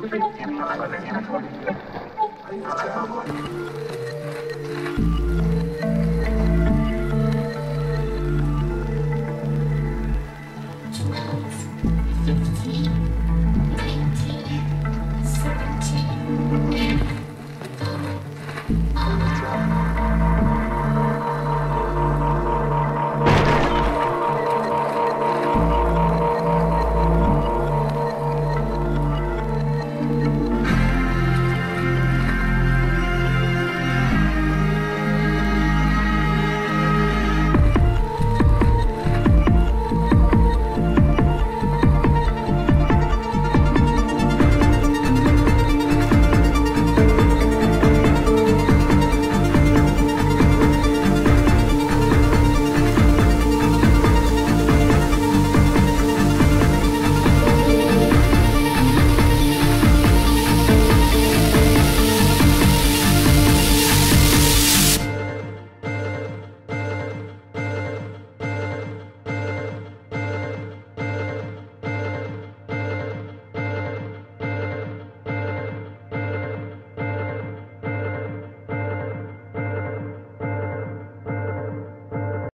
15.